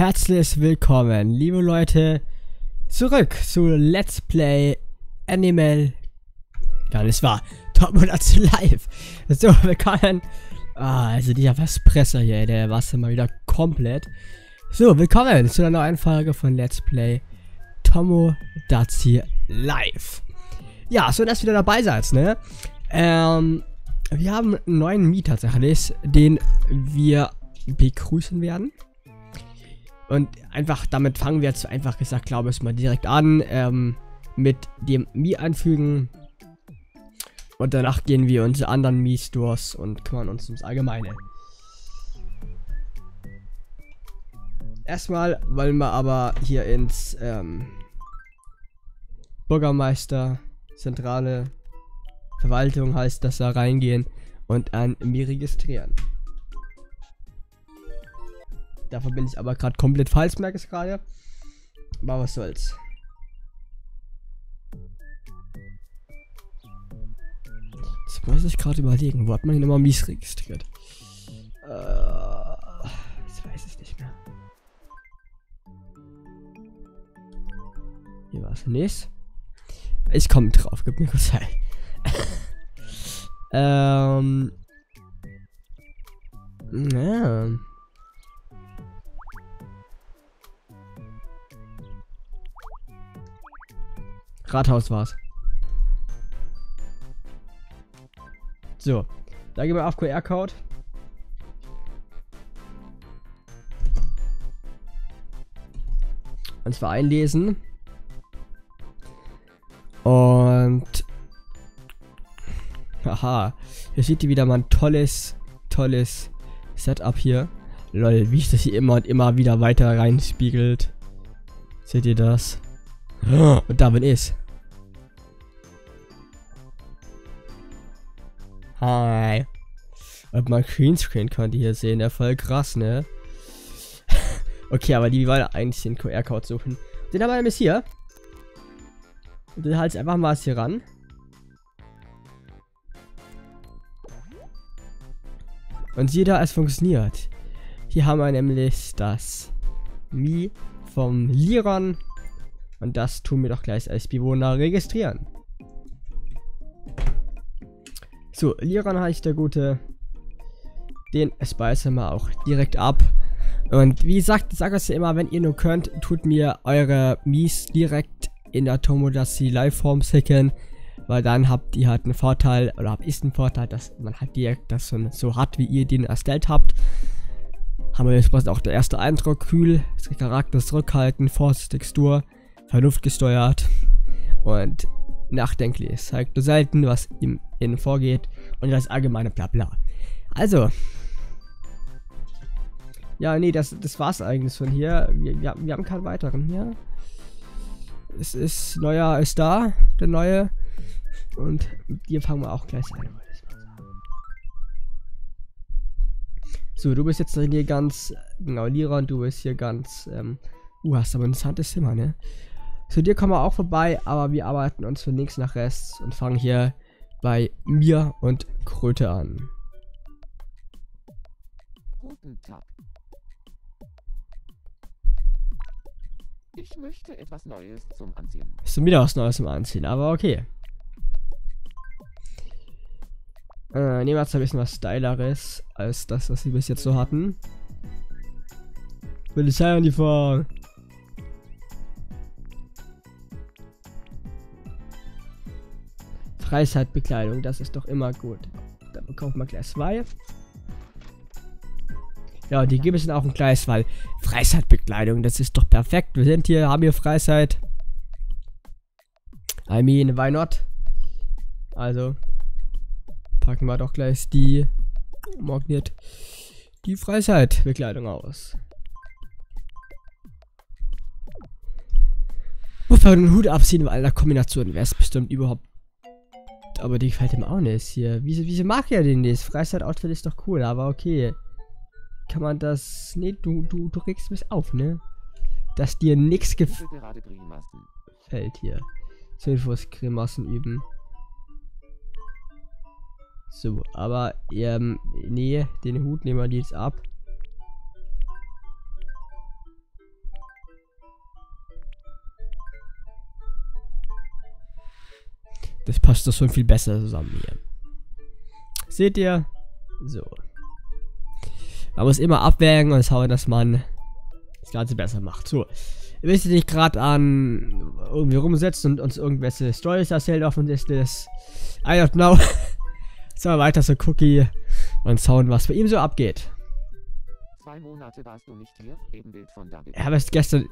Herzlich willkommen, liebe Leute, zurück zu Let's Play Animal. Ja, das war Tomodachi Life. So, willkommen. Also dieser Verspresser hier, der war's mal wieder komplett. So, willkommen zu einer neuen Folge von Let's Play Tomodachi Life. Ja, so dass du wieder dabei seid, ne? Wir haben einen neuen Mii tatsächlich, den wir begrüßen werden. Und einfach, damit fangen wir jetzt einfach gesagt, glaube ich, mal direkt an, mit dem Mii einfügen. Und danach gehen wir unsere anderen Miis durch und kümmern uns ums Allgemeine. Erstmal wollen wir aber hier ins Bürgermeister, Zentrale Verwaltung heißt das, da reingehen und ein Mii registrieren. Davon bin ich aber gerade komplett falsch, merke ich gerade. Aber was soll's. Jetzt muss ich gerade überlegen, wo hat man hier nochmal Mies registriert? Jetzt weiß ich nicht mehr. Hier war es nicht. Ich komme drauf, gib mir kurz Zeit. Ja. Rathaus war's. So, da gehen wir auf QR-Code. Und zwar einlesen. Und haha, hier seht ihr wieder mal ein tolles Setup hier. Lol, wie sich das hier immer und immer wieder weiter reinspiegelt. Seht ihr das? Und da bin ich. Hi. Und mein Greenscreen könnt ihr hier sehen. Ja, voll krass, ne? Okay, aber die wollen eigentlich den QR-Code suchen. Den haben wir nämlich hier. Und dann halt einfach mal hier ran. Und siehe da, es funktioniert. Hier haben wir nämlich das Mii vom Liran. Und das tun wir doch gleich als Bewohner registrieren. So, Liran heißt der Gute. Den speisen wir auch direkt ab. Und wie gesagt, ich sage es ja immer, wenn ihr nur könnt, tut mir eure Mies direkt in der Tomodachi Live-Form sicken. Weil dann habt ihr halt einen Vorteil, oder habt ich einen Vorteil, dass man halt direkt das so hat, wie ihr den erstellt habt. Haben wir jetzt auch der erste Eindruck, kühl, cool, Charakter zurückhalten, vorsichtig, Textur, vernunftgesteuert und nachdenklich. Es zeigt nur selten, was ihm innen vorgeht und das allgemeine Blabla. Also. Ja, nee, das war's eigentlich von hier. Wir haben keinen weiteren hier. Es ist, neuer ist da, der neue. Und mit dir fangen wir auch gleich an, wollte ich mal sagen. So, du bist jetzt hier ganz, genau, Liran, du bist hier ganz, hast aber ein interessantes Zimmer, ne? Zu dir kommen wir auch vorbei, aber wir arbeiten uns von links nach rechts und fangen hier bei mir und Kröte an. Guten Tag. Ich möchte etwas Neues zum Anziehen. Ist schon wieder was Neues zum Anziehen, aber okay. Nehmen wir jetzt ein bisschen was Styleres als das, was wir bis jetzt so hatten. Polizeiuniform. Freizeitbekleidung, das ist doch immer gut. Da bekommt man gleich zwei. Ja, die geben es dann auch ein Gleis, weil Freizeitbekleidung, das ist doch perfekt. Wir sind hier, haben hier Freizeit. I mean, why not? Also, packen wir doch gleich die Magnet, die Freizeitbekleidung aus. Muss man den Hut abziehen, weil einer Kombination wäre es bestimmt überhaupt. Aber die gefällt ihm auch nicht hier. Wieso mag er den nicht? Freizeit-Outfit ist doch cool, aber okay. Kann man das... Nee, du regst mich auf, ne? Dass dir nichts gefällt hier. Zur Infos Grimassen üben. So, aber... nee, den Hut nehmen wir jetzt ab. Das passt das schon viel besser zusammen hier. Seht ihr? So. Man muss immer abwägen und schauen, dass man das Ganze besser macht. So. Ihr wisst nicht gerade an irgendwie rumsetzen und uns irgendwelche Stories erzählt offensichtlich. I don't know. Jetzt mal weiter zu Cookie und schauen, was bei ihm so abgeht. 2 Monate warst du nicht hier, Ebenbild von David.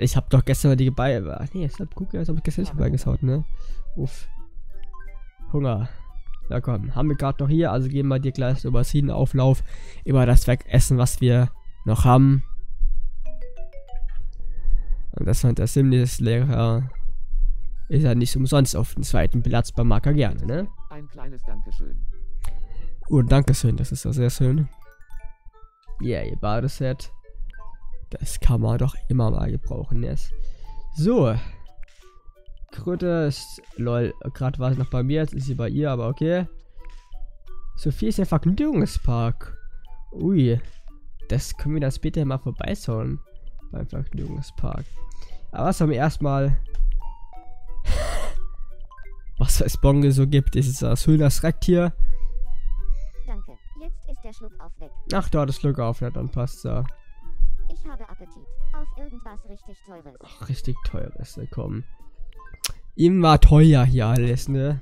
Ich hab doch gestern die Beine. Ach nee, ich hab Cookie, als ob ich gestern nicht beigeschaut, ne? Uff. Hunger. Na komm, haben wir gerade noch hier, also geben wir dir gleich über Sinenauflauf, über das Wegessen, was wir noch haben. Und das fand der Simlis-Lehrer ist ja nicht umsonst auf den 2. Platz beim Marker gerne, ne? Ein kleines Dankeschön. Oh, Dankeschön, das ist ja sehr schön. Yeah, ihr Badeset. Das kann man doch immer mal gebrauchen, ne? So. Kröte ist, lol, gerade war sie noch bei mir, jetzt ist sie bei ihr, aber okay. Sophie ist der Vergnügungspark. Ui, das können wir dann später mal vorbeischauen. Beim Vergnügungspark. Aber was haben wir erstmal? Was es Bonge so gibt, ist das Hühnerschrecktier. Danke, jetzt ist der Schluckauf weg. Ach, da hat das Glück auf, ja, dann passt da. Ich habe Appetit auf irgendwas richtig Teures. Ach, richtig Teures, ne, komm. Ihm war teuer hier alles, ne?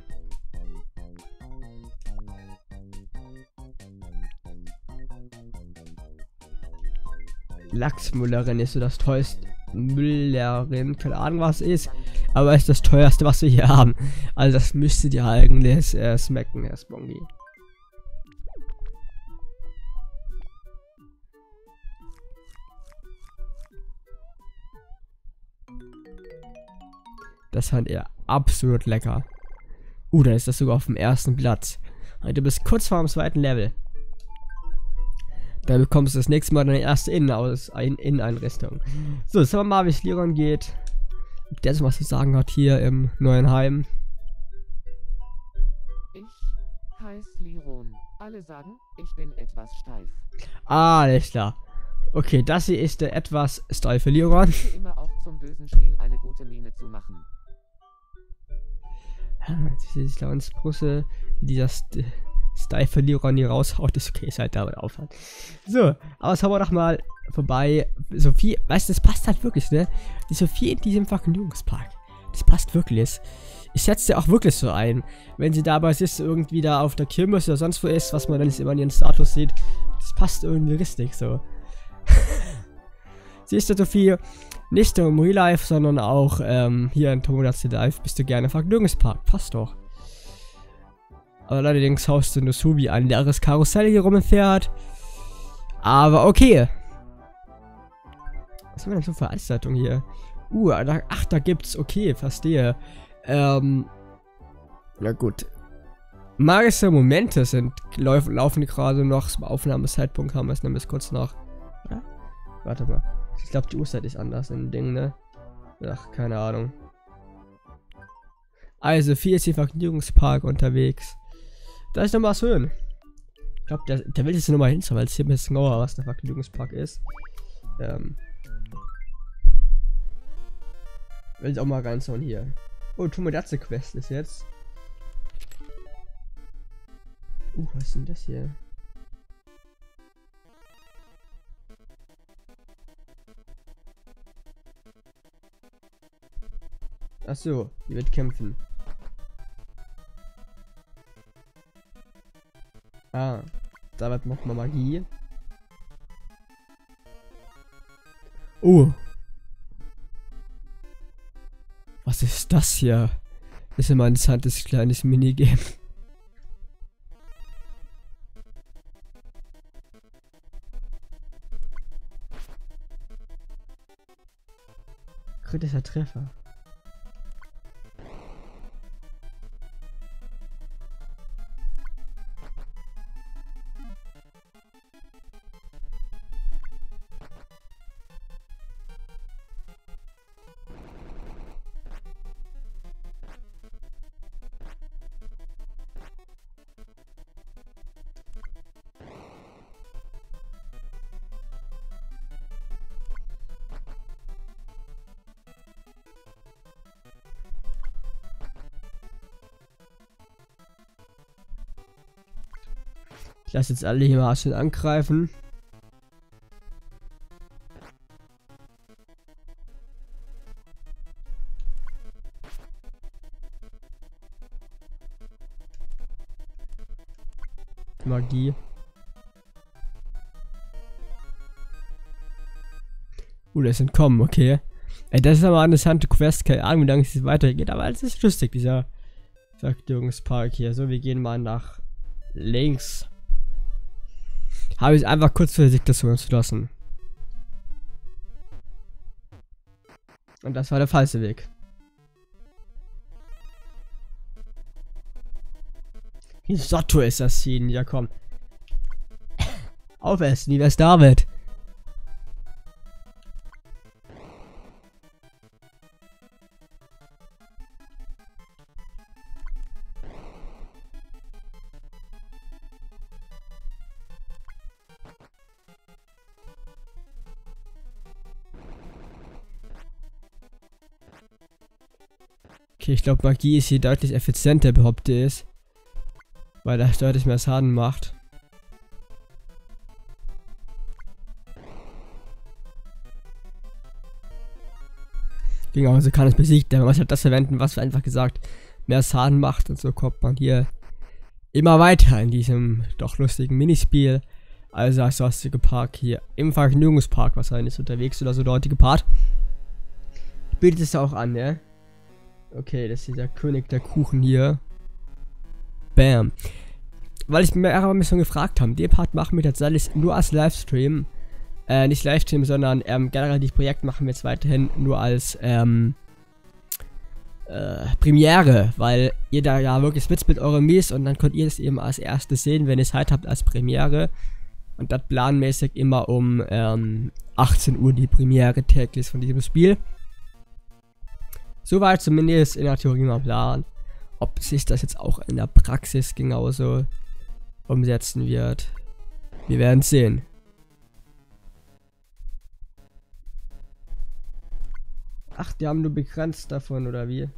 Lachsmüllerin ist so das teuerste. Müllerin, keine Ahnung was ist, aber ist das teuerste, was wir hier haben. Also das müsste die eigentlich schmecken, Herr Spongi. Das fand er absolut lecker. Dann ist das sogar auf dem 1. Platz. Und du bist kurz vor dem 2. Level. Dann bekommst du das nächste Mal deine erste Inneneinrichtung. So, jetzt schauen wir mal, wie es Liran geht. Ob der so was zu sagen hat hier im neuen Heim. Ich heiße Liran. Alle sagen, ich bin etwas steif. Ah, alles klar. Okay, das hier ist der etwas steife Liran. Ich versuche immer auch zum bösen Spiel eine gute Miene zu machen. Ich glaube, uns Brüssel, dieser steife Liran hier raushaut, ist okay, ist halt damit aufhört. So, aber schauen wir doch mal vorbei. Sophie, weißt du, das passt halt wirklich, ne? Die Sophie in diesem Vergnügungspark. Das passt wirklich. Ich schätze ja auch wirklich so ein. Wenn sie dabei sitzt, irgendwie da auf der Kirmes oder sonst wo ist, was man dann jetzt immer in ihren Status sieht, das passt irgendwie richtig so. Siehst du, Sophie, nicht nur im Real Life, sondern auch hier in Tomodachi Life bist du gerne Vergnügungspark. Passt doch. Aber allerdings haust du nur Subi an, der das Karussell hier rumfährt. Aber okay. Was haben wir denn so für Veranstaltung hier? Ach, da gibt's. Okay, verstehe. Na gut. Magische Momente laufen gerade noch. Zum Aufnahmezeitpunkt haben wir es nämlich kurz nach. Ja? Warte mal. Ich glaube, die Uhrzeit ist anders im Ding, ne? Ach, keine Ahnung. Also, viel ist hier Vergnügungspark unterwegs. Da ist nochmal was schön. Ich glaube, der will jetzt nochmal hin, weil es hier ein bisschen genauer, was der Vergnügungspark ist. Will ich auch mal reinschauen hier. Oh, Tomodachi Quest ist jetzt. Was ist denn das hier? Achso, die wird kämpfen. Ah, da wird nochmal Magie. Oh. Was ist das hier? Das ist immer ein interessantes kleines Minigame. Kritischer Treffer. lasse jetzt alle hier mal schön angreifen. Magie. Der ist entkommen, okay. Ey, das ist aber eine interessante Quest, keine Ahnung, wie lange es weitergeht, aber es ist lustig, dieser Vergnügungspark hier. So, wir gehen mal nach links. Habe ich einfach kurz für die Sektion entschlossen. Und das war der falsche Weg. Risotto-Assassinen, ja komm. Aufessen, wie wär's damit? Okay, ich glaube, Magie ist hier deutlich effizienter, behaupte ich. Weil das deutlich mehr Schaden macht. Genau, also kann es besiegt, aber man muss das verwenden, was wir einfach gesagt, mehr Schaden macht, und so kommt man hier immer weiter in diesem doch lustigen Minispiel. Also als dortige Park hier im Vergnügungspark wahrscheinlich unterwegs oder so dortige Part. Bietet es auch an, ne? Okay, das ist dieser König der Kuchen hier. Bam. Weil ich mehrere schon gefragt haben, den Part machen wir tatsächlich nur als Livestream. Nicht Livestream, sondern generell die Projekte machen wir jetzt weiterhin nur als Premiere, weil ihr da ja wirklich Witz mit eurem Mies und dann könnt ihr es eben als erstes sehen, wenn ihr es halt habt als Premiere. Und das planmäßig immer um 18 Uhr die Premiere täglich von diesem Spiel. Soweit zumindest in der Theorie mal Plan. Ob sich das jetzt auch in der Praxis genauso umsetzen wird, wir werden es sehen. Ach, die haben nur begrenzt davon, oder wie?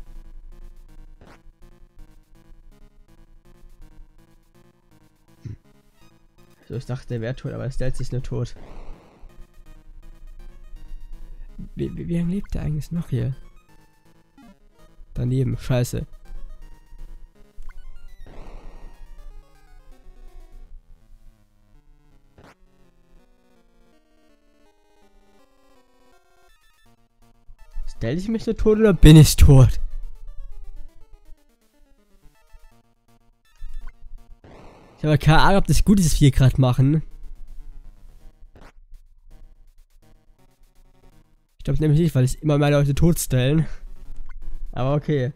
So, ich dachte, der wäre tot, aber er stellt sich nur tot. Wie lange lebt der eigentlich noch hier? Daneben, scheiße. Stelle ich mich so tot oder bin ich tot? Ich habe keine Ahnung, ob das gut ist, was wir gerade machen. Ich glaube nämlich nicht, weil ich immer mehr Leute totstellen. Aber okay.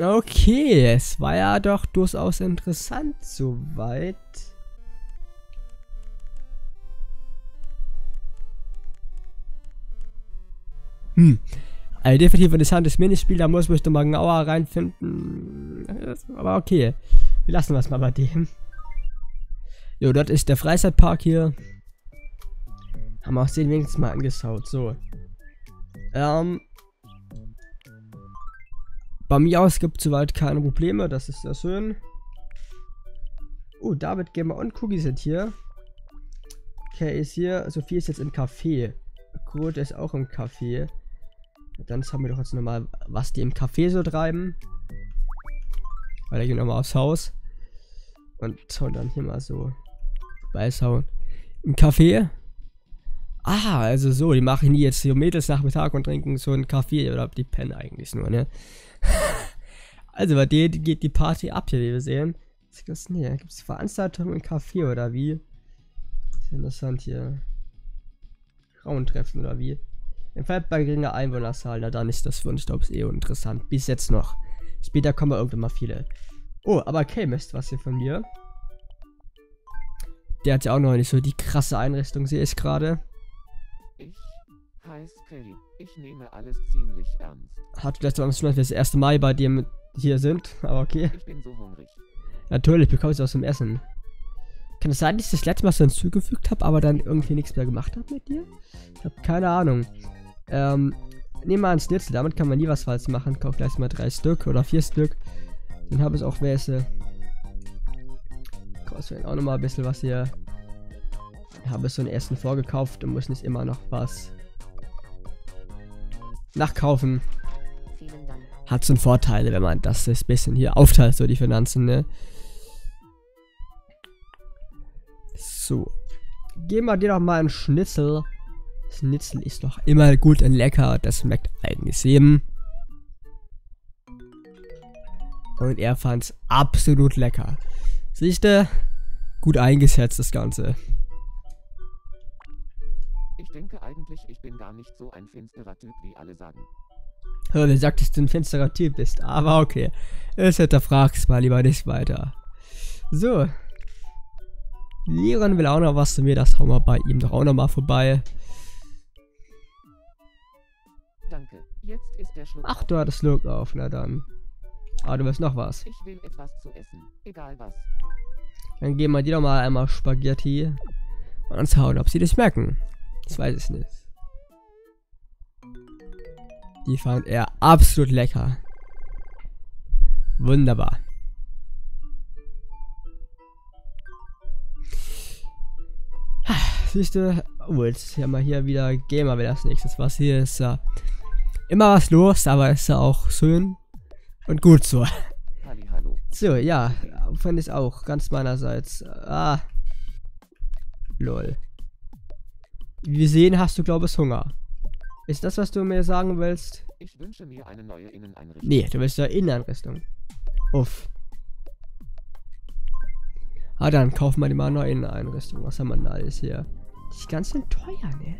Okay, es war ja doch durchaus interessant soweit. Also definitiv interessantes Minispiel, da muss ich nochmal genauer reinfinden. Aber okay, wir lassen das mal bei dem. Jo, dort ist der Freizeitpark hier. Haben wir uns den wenigstens mal angeschaut, so. Bei mir aus gibt es soweit keine Probleme, das ist sehr schön. Oh, David, Gamer und Cookie sind hier. Kay ist hier, Sophie ist jetzt im Café. Kurt ist auch im Café. Dann haben wir doch jetzt nochmal, was die im Café so treiben. Weil da gehen wir nochmal aufs Haus. Und schauen dann hier mal so beischauen. Im Café. Ah, also so, die machen die jetzt hier Mädels Nachmittag und trinken so einen Kaffee. Oder die pennen eigentlich nur, ne? Also bei denen geht die Party ab hier, wie wir sehen. Was gibt's denn hier? Gibt's Veranstaltungen im Café oder wie? Ist interessant hier. Frauentreffen oder wie? Im Fall bei geringer Einwohnerzahl, na dann ist das für uns, glaube ich, eh interessant. Bis jetzt noch. Später kommen wir irgendwann mal viele. Oh, aber Kay möchte was hier von mir. Der hat ja auch noch nicht so die krasse Einrichtung, sehe ich gerade. Ich heiße Kay. Ich nehme alles ziemlich ernst. Hat vielleicht am Schluss das erste Mal bei dem hier sind, aber okay. Ich bin so hungrig. Natürlich, bekommst du was zum Essen. Kann es sein, dass ich das letzte Mal so hinzugefügt habe, aber dann irgendwie nichts mehr gemacht habe mit dir? Ich habe keine Ahnung. Nehmen wir einen Schnitzel, damit kann man nie was falsch machen. Kauf gleich mal 3 Stück oder 4 Stück. Dann habe ich auch welche. Kostet auch nochmal ein bisschen was hier. Habe so ein Essen vorgekauft und muss nicht immer noch was nachkaufen. Hat so einen Vorteil, wenn man das ein bisschen hier aufteilt, so die Finanzen, ne? So. Geben wir dir doch mal einen Schnitzel. Schnitzel ist doch immer gut und lecker. Das schmeckt eigentlich jedem. Und er fand's absolut lecker. Siehst du? Gut eingeschätzt das Ganze. Ich denke eigentlich, ich bin gar nicht so ein finsterer Typ, wie alle sagen. Hör, wer sagt, dass du ein finsterer Typ bist? Aber okay. Es hinterfragst mal lieber nicht weiter. So. Liran will auch noch was zu mir. Das hauen wir bei ihm doch auch noch mal vorbei. Danke. Jetzt ist der Schluck. Ach, du hattest Schluck auf. Na dann. Ah, du willst noch was. Ich will etwas zu essen. Egal was. Dann geben wir dir doch mal einmal Spaghetti. Und uns hauen, ob sie das merken. Ich weiß es nicht. Die fand er absolut lecker. Wunderbar. Siehst du? Oh, jetzt haben wir hier wieder Gamer, wäre das nächste. Was hier ist immer was los, aber ist ja auch schön und gut so. Hallihallo. So, ja, fand ich auch ganz meinerseits. Ah. Lol. Wie wir sehen, hast du, glaube ich, Hunger. Ist das, was du mir sagen willst? Ich wünsche mir eine neue Inneneinrichtung. Nee, du willst ja Inneneinrichtung. Uff. Ah, dann kaufen wir mal eine neue Inneneinrichtung. Was haben wir denn alles hier? Das ist ganz schön teuer, ne?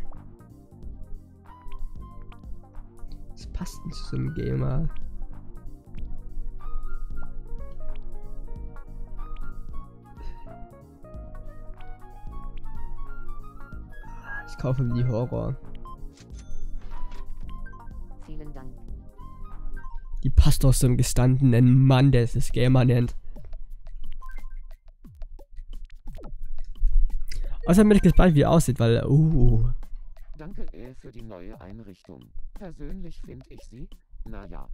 Das passt nicht zum Gamer. Ich kaufe mir die Horror. Vielen Dank. Die passt doch zum gestandenen Mann, der es Gamer nennt. Außerdem bin ich gespannt, wie er aussieht, weil. Danke für die neue Einrichtung. Persönlich finde ich sie. Naja.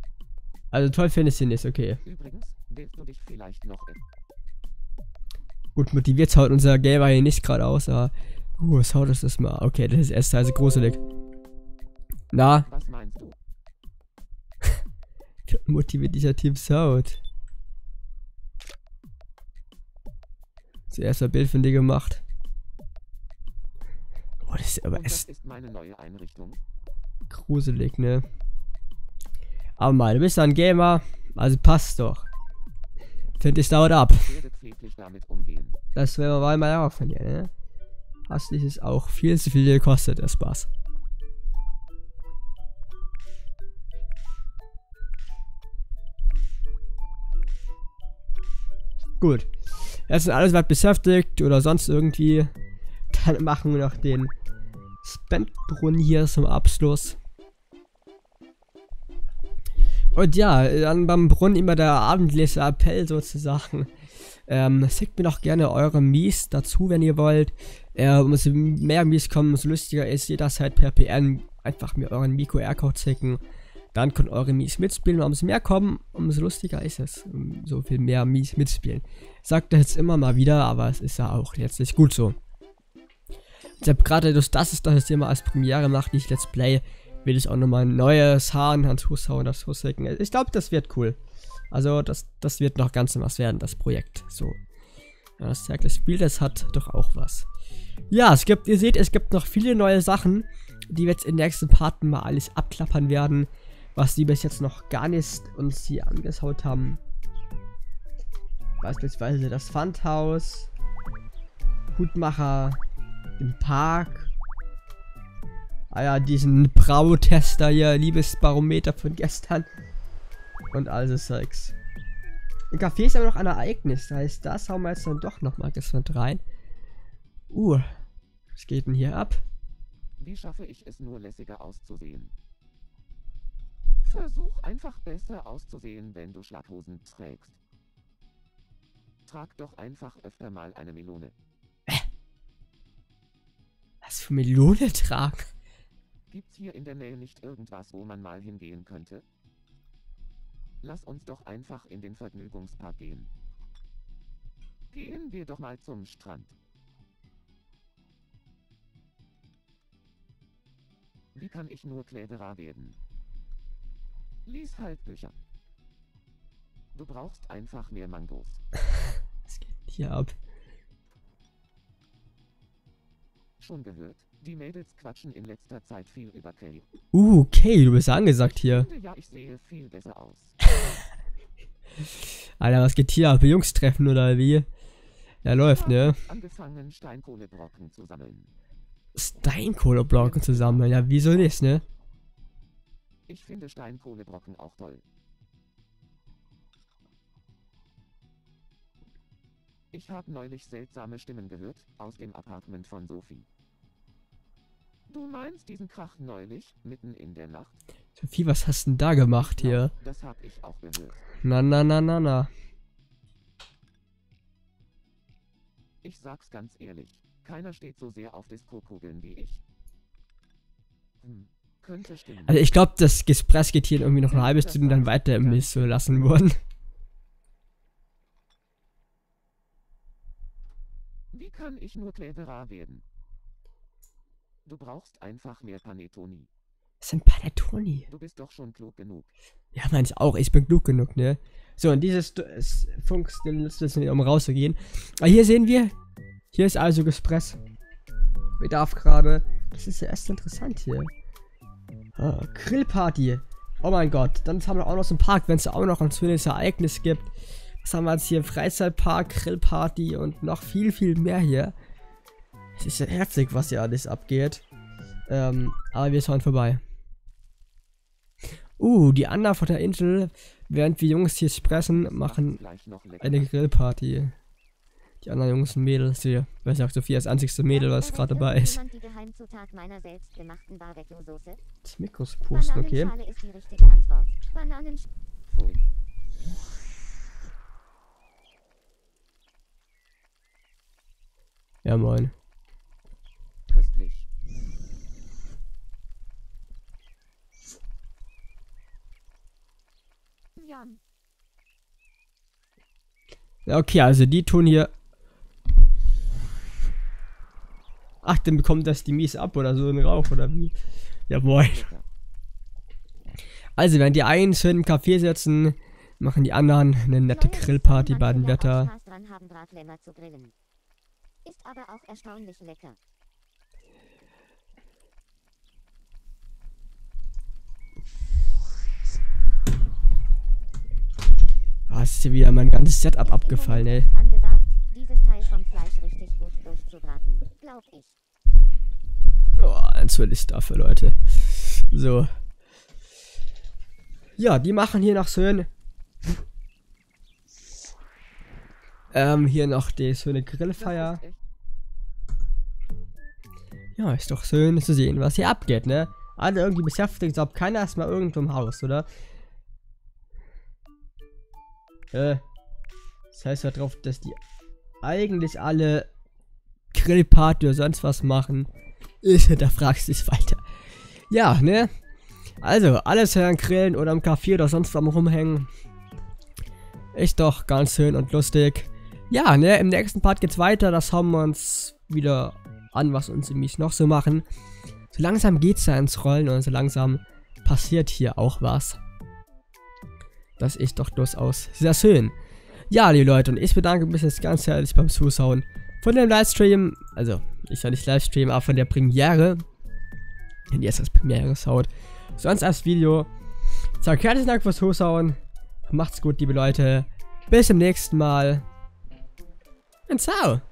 Also toll finde ich sie nicht, okay. Übrigens, willst du dich vielleicht noch in. Gut, motiviert haut unser Gamer hier nicht gerade aus, aber. Schaut euch das mal. Okay, das ist erst also gruselig. Na? Was meinst du? Motiviert dieser Team Sound. Zuerst ein Bild von dir gemacht. Oh, das ist aber erst. Das ist meine neue Einrichtung. Gruselig, ne? Aber mal, du bist ein Gamer. Also passt doch. Find ich dauert ab. Das wäre mal auch von dir, ne? Hast dich es auch viel zu viel gekostet, der Spaß. Gut. Jetzt sind alles was beschäftigt oder sonst irgendwie. Dann machen wir noch den Spendbrunnen hier zum Abschluss. Und ja, dann beim Brunnen immer der abendliche Appell sozusagen. Schickt mir doch gerne eure Mies dazu, wenn ihr wollt. Umso mehr Mies kommen, umso lustiger ist jederzeit per PN. Einfach mir euren MiQR-Code schicken. Dann könnt eure Mies mitspielen. Umso mehr kommen, umso lustiger ist es. So viel mehr Mies mitspielen. Sagt das jetzt immer mal wieder, aber es ist ja auch letztlich gut so. Ich habe gerade durch das, dass ich das immer als Premiere mache, nicht Let's Play, will ich auch nochmal ein neues Hahn ans Hus hauen, das Hus hacken. Ich glaube, das wird cool. Also, das wird noch ganz was werden, das Projekt. So. Das tägliche Spiel, das hat doch auch was. Ja, es gibt, ihr seht, es gibt noch viele neue Sachen, die wir jetzt in den nächsten Parten mal alles abklappern werden, was die bis jetzt noch gar nicht uns hier angeschaut haben. Beispielsweise das Pfandhaus, Hutmacher, den Park. Ah ja, diesen Brautester hier, Liebesbarometer von gestern. Und all das Zeugs. Im Café ist aber noch ein Ereignis. Das heißt, das hauen wir jetzt dann doch nochmal gespannt rein. Was geht denn hier ab? Wie schaffe ich es nur lässiger auszusehen? Versuch einfach besser auszusehen, wenn du Schlaghosen trägst. Trag doch einfach öfter mal eine Melone. Was für Melone tragen? Gibt's hier in der Nähe nicht irgendwas, wo man mal hingehen könnte? Lass uns doch einfach in den Vergnügungspark gehen. Gehen wir doch mal zum Strand. Wie kann ich nur Kläderer werden? Lies halt Bücher. Du brauchst einfach mehr Mangos. Was geht hier ab? Schon gehört, die Mädels quatschen in letzter Zeit viel über Kay. Kay, du bist ja angesagt hier. Ja, ich sehe viel besser aus. Alter, was geht hier ab? Jungs treffen oder wie? Ja, läuft, ne? Angefangen, Steinkohlebrocken zu sammeln. Steinkohlebrocken zusammen, ja, wieso nicht, ne? Ich finde Steinkohlebrocken auch toll. Ich habe neulich seltsame Stimmen gehört, aus dem Apartment von Sophie. Du meinst diesen Krach neulich, mitten in der Nacht? Sophie, was hast denn da gemacht hier? Ja, das habe ich auch gehört. Na. Ich sag's ganz ehrlich, keiner steht so sehr auf Disco-Kugeln wie ich. Könnte stimmen. Also ich glaube, das Gespräch geht hier irgendwie noch eine halbe Stunde dann weiter im Mist so lassen worden. Wie kann ich nur Kläderer werden? Du brauchst einfach mehr Panettoni. Was sind Panettoni? Du bist doch schon klug genug. Ja, meine ich auch. Ich bin klug genug, ne? So, und dieses Funkstill ist jetzt nicht, um rauszugehen. Aber hier sehen wir, hier ist also Gespress. Bedarf gerade. Das ist ja erst interessant hier. Ah, Grillparty. Oh mein Gott. Dann haben wir auch noch so einen Park, wenn es auch noch ein schönes Ereignis gibt. Was haben wir jetzt hier? Freizeitpark, Grillparty und noch viel, viel mehr hier. Es ist ja herzig, was hier alles abgeht. Aber wir schauen vorbei. Die anderen von der Insel, während wir Jungs hier sprechen, machen eine Grillparty. Die anderen Jungs und Mädels hier. Ich weiß nicht, Sophie ist das einzigste Mädel, was gerade dabei ist. Das Mikros pusten, okay. Ja, moin. Köstlich. Ja, okay, also die tun hier... Ach, dann bekommt das die Mies ab oder so, ein Rauch oder wie? Ja, moin. Also, wenn die einen schön im Café sitzen, machen die anderen eine nette Grillparty bei dem Wetter. Ist aber auch erstaunlich lecker. Was ist hier wieder mein ganzes Setup abgefallen, ey? Angesagt, dieses Teil vom Fleisch richtig gut durchzubraten, glaub ich. Eins will ich dafür, Leute. So. Ja, die machen hier noch schön. Hier noch die schöne Grillfeier. Ja, ist doch schön zu sehen, was hier abgeht, ne? Alle irgendwie beschäftigt, ich glaube, keiner ist mal irgendwo im Haus, oder? Das heißt ja drauf, dass die eigentlich alle Grillparty oder sonst was machen. Ich hinterfrag's dich weiter. Ja, ne? Also, alles hören, grillen oder im Café oder sonst am rumhängen. Ist doch ganz schön und lustig. Ja, ne, im nächsten Part geht's weiter. Das haben wir uns wieder an, was uns im Mies noch so machen. So langsam geht's da ins Rollen und so langsam passiert hier auch was. Das ist doch durchaus sehr schön. Ja, liebe Leute, und ich bedanke mich jetzt ganz herzlich beim Zuschauen von dem Livestream. Also, ich soll nicht Livestream, aber von der Premiere. Wenn ihr jetzt das Premiere schaut. Sonst als Video. So, herzlichen Dank fürs Zuschauen. Macht's gut, liebe Leute. Bis zum nächsten Mal. Und ciao.